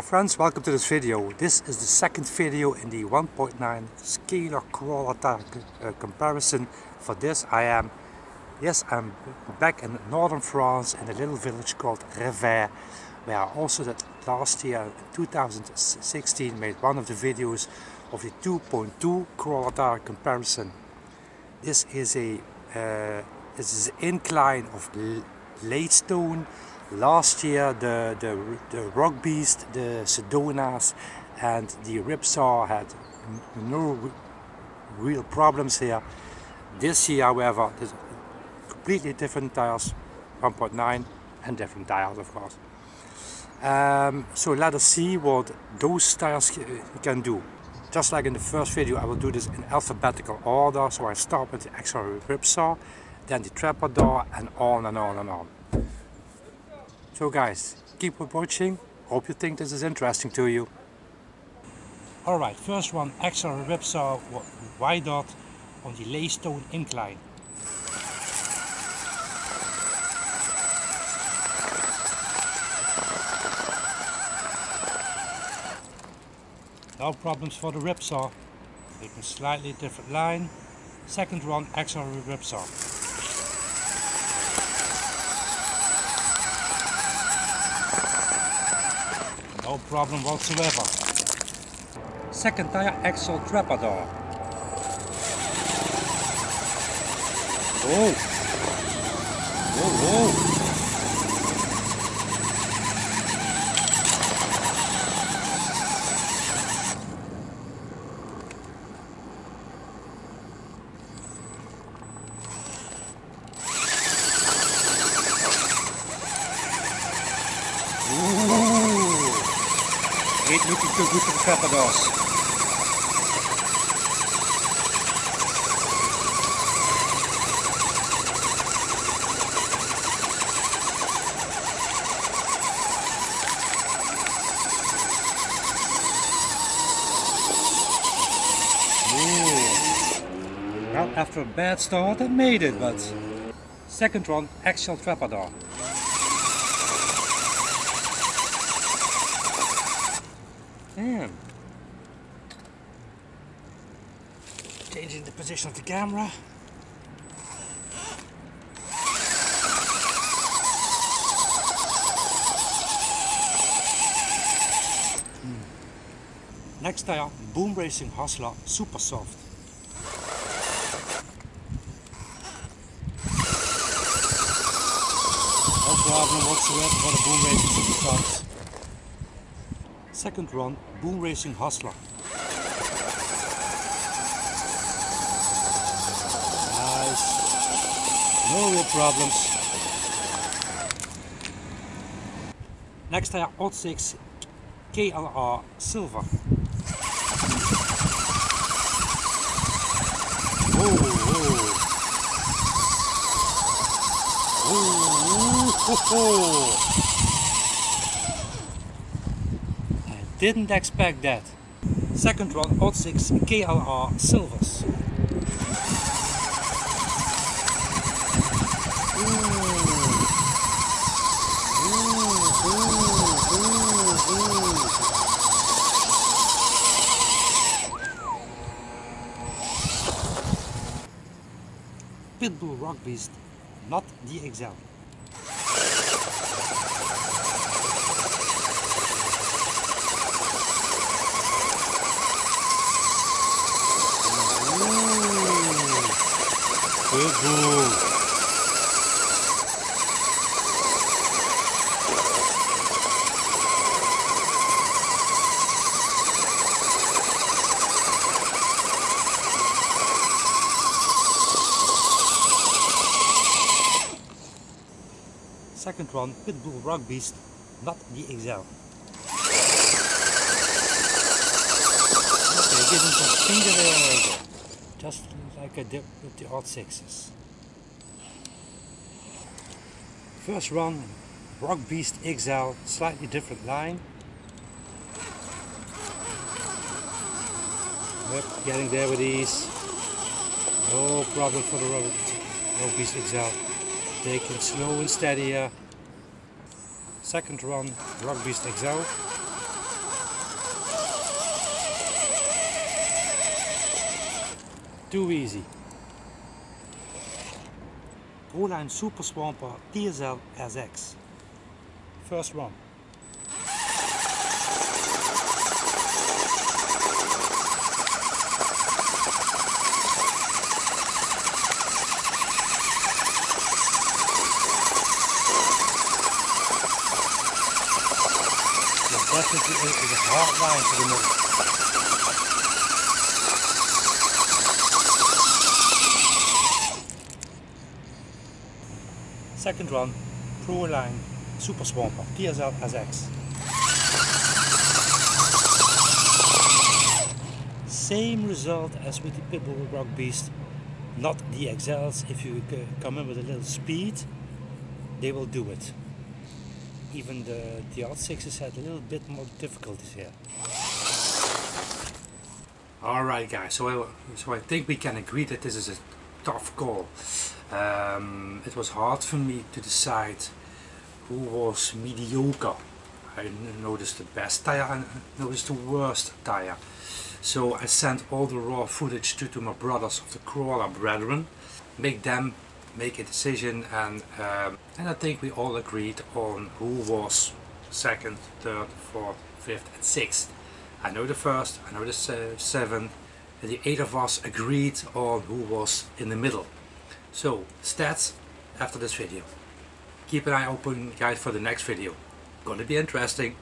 Hi friends, welcome to this video. This is the second video in the 1.9 scalar crawler comparison. For this I'm back in northern France in a little village called Revin, where I also that last year in 2016 made one of the videos of the 2.2 crawler comparison. This is an incline of Laidstone. Last year the Rock Beast, the Sedonas and the Ripsaw had no real problems here. This year however, there's completely different tires, 1.9 and different tires of course. So let us see what those tires can do. Just like in the first video, I will do this in alphabetical order. So I start with the Axial Ripsaw, then the Trepador and on and on and on. So guys, keep watching, hope you think this is interesting to you. Alright, first one, Axial Ripsaw Y dot on the Laidstone incline. No problems for the Ripsaw, taking slightly different line. Second one, Axial Ripsaw. No problem whatsoever. Second tire, Axial Trepador. Whoa! Whoa, whoa! Ooh. Ain't looking too good for the Trepadors. Well, after a bad start, I made it, but second round, Axial Trepador. Man. Changing the position of the camera. Next tire, Boom Racing Hustler Super Soft. No problem whatsoever for the Boom Racing Super Soft. Second run, Boom Racing Hustler. Nice. No real problems. Next tire, Ottsix KLR Silver. Oh. Didn't expect that. Second one, Ottsix KLR Silvers. Pitbull Rock Beast, not the XL. Second round, Pitbull Rock Beast, not the XL. Okay, give him some finger. Just like I did with the Ottsixes. First run, Rock Beast XL, slightly different line. Yep, getting there with ease. No problem for the Rock Beast XL. Taking slow and steady here. Second run, Rock Beast XL. Too easy. Proline Super Swamper TSL SX. First one. Definitely is a hard line to the middle. Second one, Proline Super Swamper TSL SX. Same result as with the Pitbull Rock Beast, not the XLs. If you come in with a little speed, they will do it. Even the Ottsixes had a little bit more difficulties here. Alright guys, so I think we can agree that this is a tough call. It was hard for me to decide who was mediocre. I noticed the best tire and noticed the worst tire. So I sent all the raw footage to my brothers of the crawler brethren, make them make a decision, and I think we all agreed on who was second, third, fourth, fifth and sixth. I know the first, I know the seventh, and the eight of us agreed on who was in the middle. So stats after this video. Keep an eye open guys for the next video. Gonna be interesting.